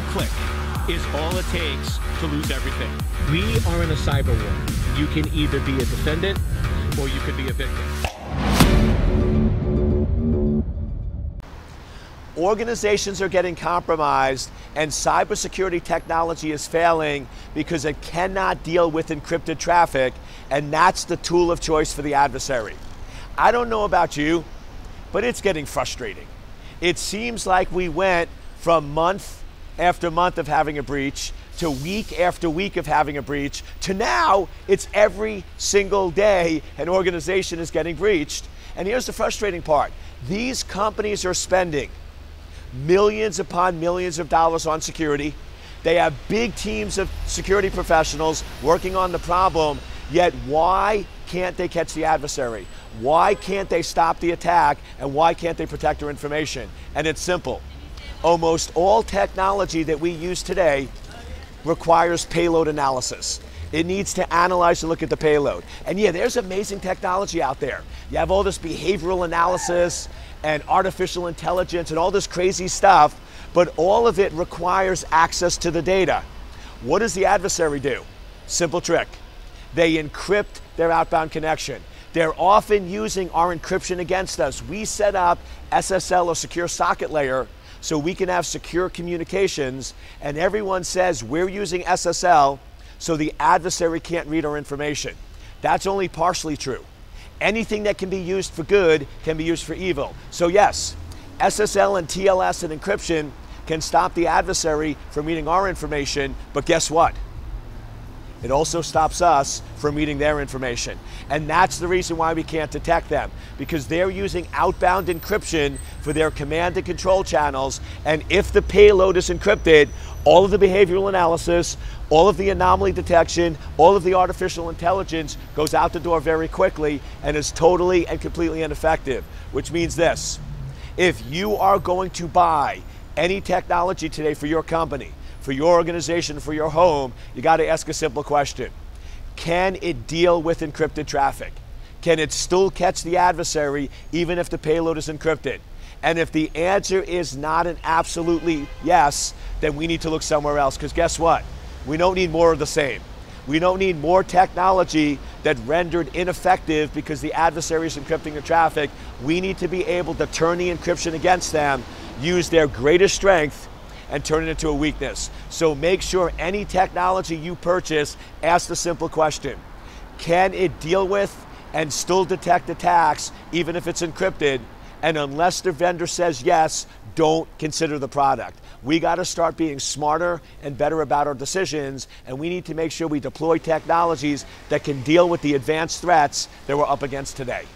one click is all it takes to lose everything. We are in a cyber war. You can either be a defendant or you could be a victim. Organizations are getting compromised and cybersecurity technology is failing because it cannot deal with encrypted traffic, and that's the tool of choice for the adversary. I don't know about you, but it's getting frustrating. It seems like we went from month after month of having a breach to week after week of having a breach to now it's every single day an organization is getting breached. And here's the frustrating part. These companies are spending millions upon millions of dollars on security. They have big teams of security professionals working on the problem, yet why can't they catch the adversary? Why can't they stop the attack, and why can't they protect our information? And it's simple. Almost all technology that we use today requires payload analysis. It needs to analyze and look at the payload. And yeah, there's amazing technology out there. You have all this behavioral analysis and artificial intelligence and all this crazy stuff, but all of it requires access to the data. What does the adversary do? Simple trick. They encrypt their outbound connection. They're often using our encryption against us. We set up SSL or secure socket layer so we can have secure communications, and everyone says we're using SSL so the adversary can't read our information. That's only partially true. Anything that can be used for good can be used for evil. So yes, SSL and TLS and encryption can stop the adversary from reading our information, but guess what? It also stops us from eating their information. And that's the reason why we can't detect them, because they're using outbound encryption for their command and control channels. And if the payload is encrypted, all of the behavioral analysis, all of the anomaly detection, all of the artificial intelligence goes out the door very quickly and is totally and completely ineffective, which means this. If you are going to buy any technology today for your company, for your organization, for your home, you got to ask a simple question. Can it deal with encrypted traffic? Can it still catch the adversary even if the payload is encrypted? And if the answer is not an absolutely yes, then we need to look somewhere else, because guess what? We don't need more of the same. We don't need more technology that rendered ineffective because the adversary is encrypting the traffic. We need to be able to turn the encryption against them, use their greatest strength, and turn it into a weakness. So make sure any technology you purchase, ask the simple question. Can it deal with and still detect attacks even if it's encrypted? And unless the vendor says yes, don't consider the product. We got to start being smarter and better about our decisions, and we need to make sure we deploy technologies that can deal with the advanced threats that we're up against today.